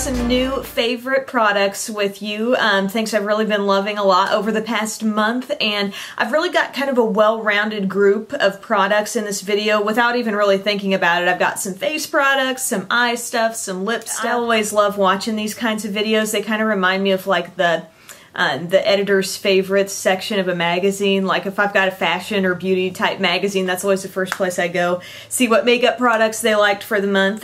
some new favorite products with you, things I've really been loving a lot over the past month, and I've really got kind of a well-rounded group of products in this video without even really thinking about it. I've got some face products, some eye stuff, some lips. I always love watching these kinds of videos. They kind of remind me of like the editor's favorites section of a magazine. Like if I've got a fashion or beauty type magazine, that's always the first place I go, see what makeup products they liked for the month.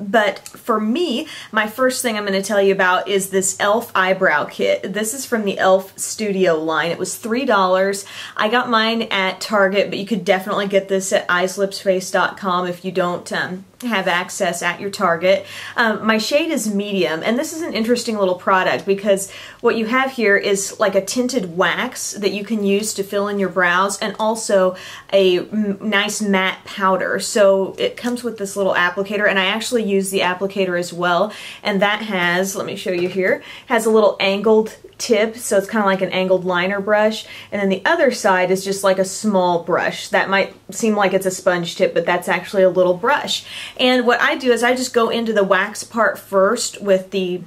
But for me, my first thing I'm going to tell you about is this e.l.f. eyebrow kit. This is from the e.l.f. Studio line. It was $3. I got mine at Target, but you could definitely get this at eyeslipsface.com if you don't have access at your Target. My shade is medium, and this is an interesting little product because what you have here is like a tinted wax that you can use to fill in your brows, and also a nice matte powder. So it comes with this little applicator, and I actually use the applicator as well, and that has, let me show you here, has a little angled tip, so it's kind of like an angled liner brush, and then the other side is just like a small brush. That might seem like it's a sponge tip, but that's actually a little brush. And what I do is I just go into the wax part first with the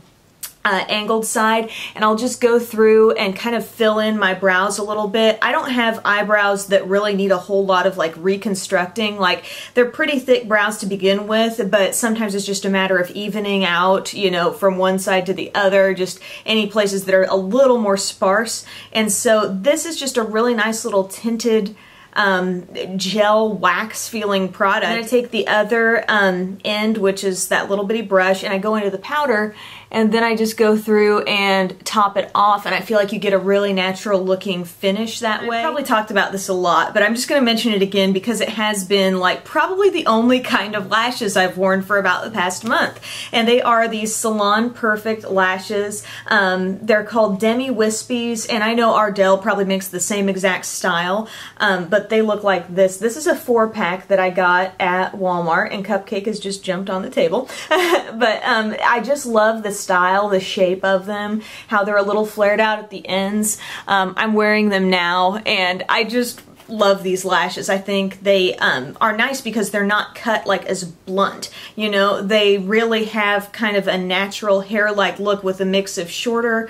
angled side, and I'll just go through and kind of fill in my brows a little bit. I don't have eyebrows that really need a whole lot of like reconstructing. Like they're pretty thick brows to begin with, but sometimes it's just a matter of evening out, you know, from one side to the other, just any places that are a little more sparse. And so this is just a really nice little tinted gel wax feeling product. I'm gonna take the other end, which is that little bitty brush, and I go into the powder, and then I just go through and top it off, and I feel like you get a really natural looking finish that way. I probably talked about this a lot, but I'm just gonna mention it again because it has been like probably the only kind of lashes I've worn for about the past month, and they are these Salon Perfect lashes. They're called Demi Wispies, and I know Ardell probably makes the same exact style, but they look like this. This is a 4-pack that I got at Walmart, and Cupcake has just jumped on the table. But I just love the style, the shape of them, how they're a little flared out at the ends. I'm wearing them now, and I just love these lashes. I think they are nice because they're not cut like as blunt, you know. They really have kind of a natural hair-like look with a mix of shorter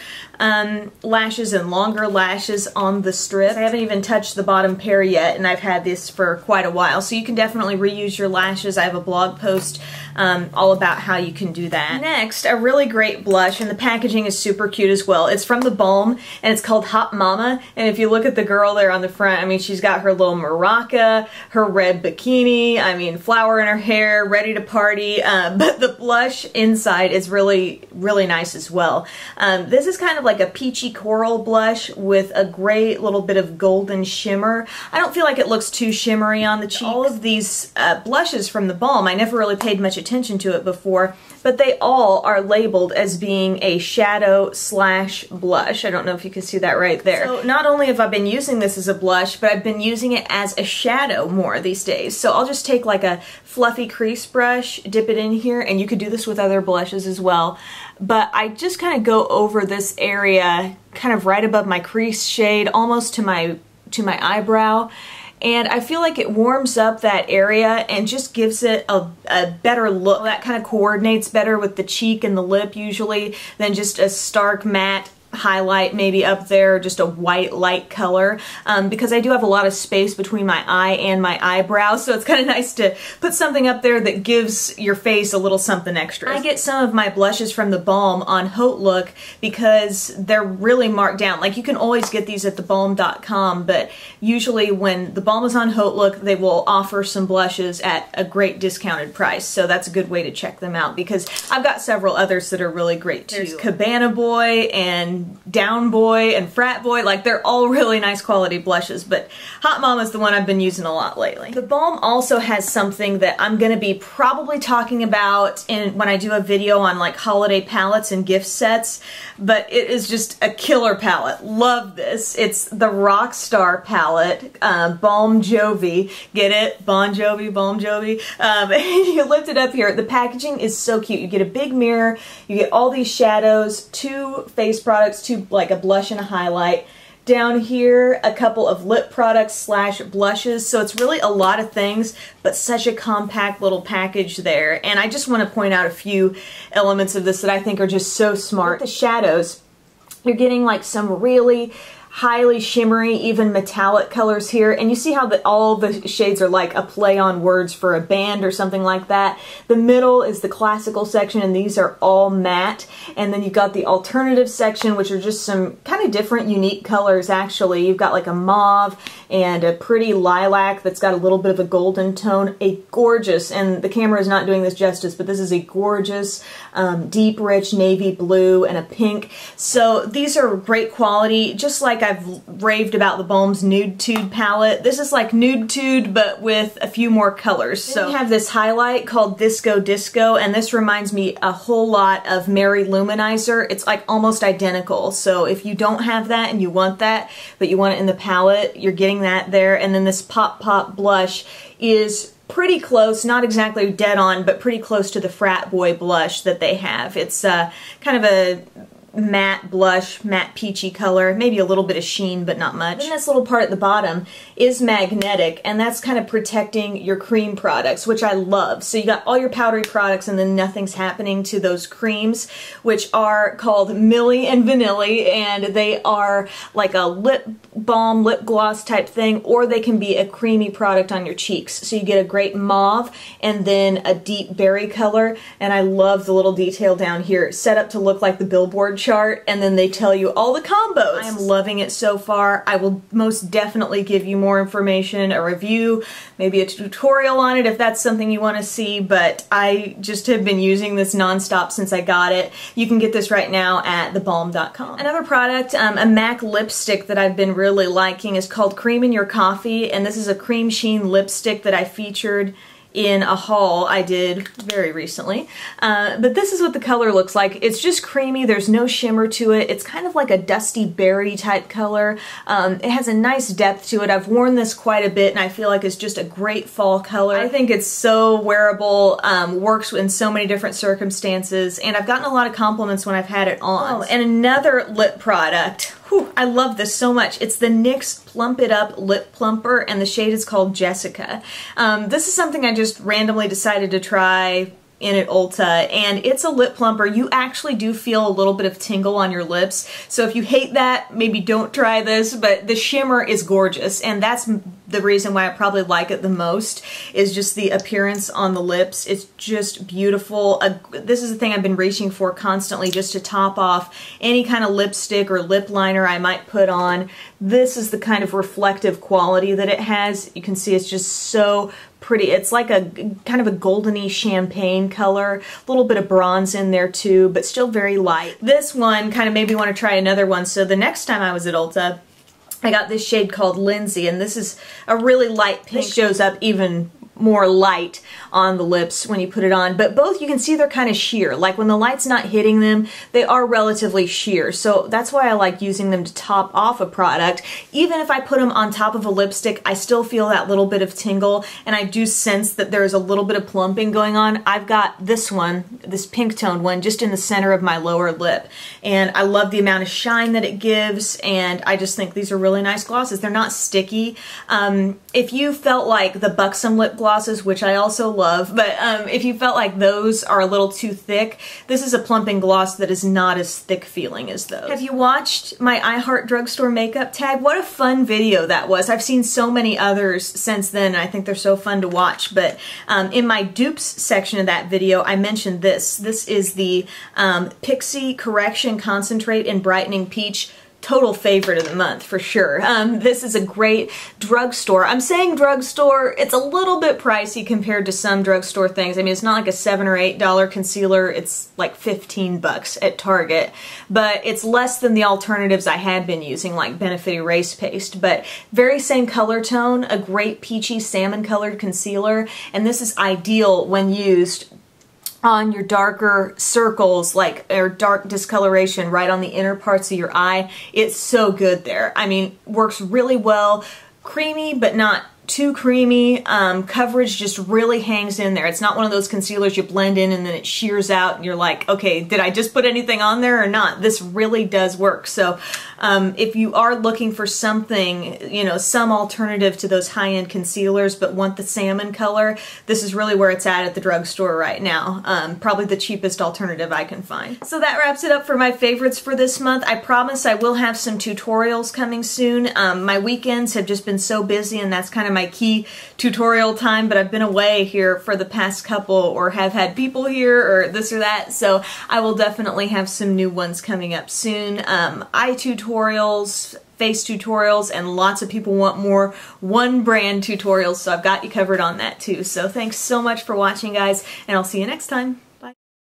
lashes and longer lashes on the strip. I haven't even touched the bottom pair yet, and I've had this for quite a while, so you can definitely reuse your lashes. I have a blog post all about how you can do that. Next, a really great blush, and the packaging is super cute as well. It's from the Balm, and it's called Hot Mama, and if you look at the girl there on the front, I mean, she's got her little maraca, her red bikini, I mean, flower in her hair, ready to party, but the blush inside is really, really nice as well. This is kind of like a peachy coral blush with a great little bit of golden shimmer. I don't feel like it looks too shimmery on the cheeks. All of these blushes from the Balm, I never really paid much attention to it before, but they all are labeled as being a shadow / blush. I don't know if you can see that right there. So not only have I been using this as a blush, but I've been using it as a shadow more these days. So I'll just take like a fluffy crease brush, dip it in here, and you could do this with other blushes as well. But I just kind of go over this area, kind of right above my crease shade, almost to my eyebrow. And I feel like it warms up that area and just gives it a better look. That kind of coordinates better with the cheek and the lip usually than just a stark matte highlight maybe up there, just a white light color, because I do have a lot of space between my eye and my eyebrow, so it's kind of nice to put something up there that gives your face a little something extra. I get some of my blushes from the Balm on Hot Look because they're really marked down. Like you can always get these at thebalm.com, but usually when the Balm is on Hot Look, they will offer some blushes at a great discounted price, so that's a good way to check them out because I've got several others that are really great too. There's Cabana Boy and Down Boy and Frat Boy, like they're all really nice quality blushes, but Hot Mama is the one I've been using a lot lately. The Balm also has something that I'm gonna be probably talking about when I do a video on like holiday palettes and gift sets, but it is just a killer palette. Love this. It's the Rock Star palette, Balm Jovi. Get it? Bon Jovi, Balm Jovi. You lift it up here. The packaging is so cute. You get a big mirror, you get all these shadows, 2 face products, to like a blush and a highlight, Down here, a couple of lip products slash blushes. So it's really a lot of things, but such a compact little package there. And I just want to point out a few elements of this that I think are just so smart. With the shadows, you're getting like some really highly shimmery, even metallic colors here, and you see how that all the shades are like a play on words for a band or something like that. The middle is the classical section, and these are all matte, and then you've got the alternative section, which are just some kind of different unique colors actually. You've got like a mauve and a pretty lilac that's got a little bit of a golden tone. A gorgeous, and the camera is not doing this justice, but this is a gorgeous deep rich navy blue and a pink. So these are great quality, just like I've raved about the Balm's Nude Tude palette. This is like Nude Tude, but with a few more colors. So we have this highlight called Disco Disco, and this reminds me a whole lot of Mary-Lou Manizer. It's like almost identical. So if you don't have that and you want that, but you want it in the palette, you're getting that there. And then this Pop Pop blush is pretty close, not exactly dead on, but pretty close to the Frat Boy blush that they have. It's kind of a matte blush, matte peachy color, maybe a little bit of sheen, but not much. Then this little part at the bottom is magnetic, and that's kind of protecting your cream products, which I love. So you got all your powdery products, and then nothing's happening to those creams, which are called Milli and Vanilli, and they are like a lip balm, lip gloss type thing, or they can be a creamy product on your cheeks. So you get a great mauve, and then a deep berry color, and I love the little detail down here, set up to look like the billboard chart, and then they tell you all the combos. I'm loving it so far. I will most definitely give you more information, a review, maybe a tutorial on it if that's something you want to see, but I just have been using this nonstop since I got it. You can get this right now at thebalm.com. Another product, a MAC lipstick that I've been really liking is called Cream in Your Coffee, and this is a cream sheen lipstick that I featured in a haul I did very recently. But this is what the color looks like. It's just creamy, there's no shimmer to it. It's kind of like a dusty berry type color. It has a nice depth to it. I've worn this quite a bit, and I feel like it's just a great fall color. I think it's so wearable, works in so many different circumstances, and I've gotten a lot of compliments when I've had it on. Oh, and another lip product. Whew, I love this so much. It's the NYX Plump It Up Lip Plumper, and the shade is called Jessica. This is something I just randomly decided to try in at Ulta, and it's a lip plumper. You actually do feel a little bit of tingle on your lips, so if you hate that, maybe don't try this, but the shimmer is gorgeous, and that's the reason why I probably like it the most, is just the appearance on the lips. It's just beautiful. This is the thing I've been reaching for constantly, just to top off any kind of lipstick or lip liner I might put on. This is the kind of reflective quality that it has. You can see it's just so pretty. It's like a kind of a goldeny champagne color, a little bit of bronze in there too, but still very light. This one kind of made me want to try another one, so the next time I was at Ulta, I got this shade called Lindsay, and this is a really light pink. This shows up even more light on the lips when you put it on, but both, you can see they're kind of sheer. Like when the light's not hitting them, they are relatively sheer, so that's why I like using them to top off a product. Even if I put them on top of a lipstick, I still feel that little bit of tingle, and I do sense that there's a little bit of plumping going on. I've got this one, this pink toned one, just in the center of my lower lip, and I love the amount of shine that it gives, and I just think these are really nice glosses. They're not sticky. If you felt like the Buxom lip glosses, which I also love, but if you felt like those are a little too thick, this is a plumping gloss that is not as thick feeling as those. Have you watched my iHeart Drugstore makeup tag? What a fun video that was. I've seen so many others since then, and I think they're so fun to watch, but in my dupes section of that video, I mentioned this. This is the Pixi Correction Concentrate in Brightening Peach. Total favorite of the month for sure. This is a great drugstore. I'm saying drugstore, it's a little bit pricey compared to some drugstore things. I mean, it's not like a $7 or $8 concealer, it's like 15 bucks at Target, but it's less than the alternatives I had been using, like Benefit Erase Paste, but very same color tone, a great peachy salmon colored concealer, and this is ideal when used on your darker circles, like, or dark discoloration right on the inner parts of your eye. It's so good there. I mean, works really well. Creamy, but not too creamy. Coverage just really hangs in there. It's not one of those concealers you blend in and then it shears out and you're like, okay, did I just put anything on there or not? This really does work. So if you are looking for something, you know, some alternative to those high-end concealers but want the salmon color, this is really where it's at the drugstore right now. Probably the cheapest alternative I can find. So that wraps it up for my favorites for this month. I promise I will have some tutorials coming soon. My weekends have just been so busy and that's kind of my key tutorial time, but I've been away here for the past couple or have had people here or this or that, so I will definitely have some new ones coming up soon. Eye tutorials, face tutorials, and lots of people want more one brand tutorials, so I've got you covered on that too. So thanks so much for watching, guys, and I'll see you next time.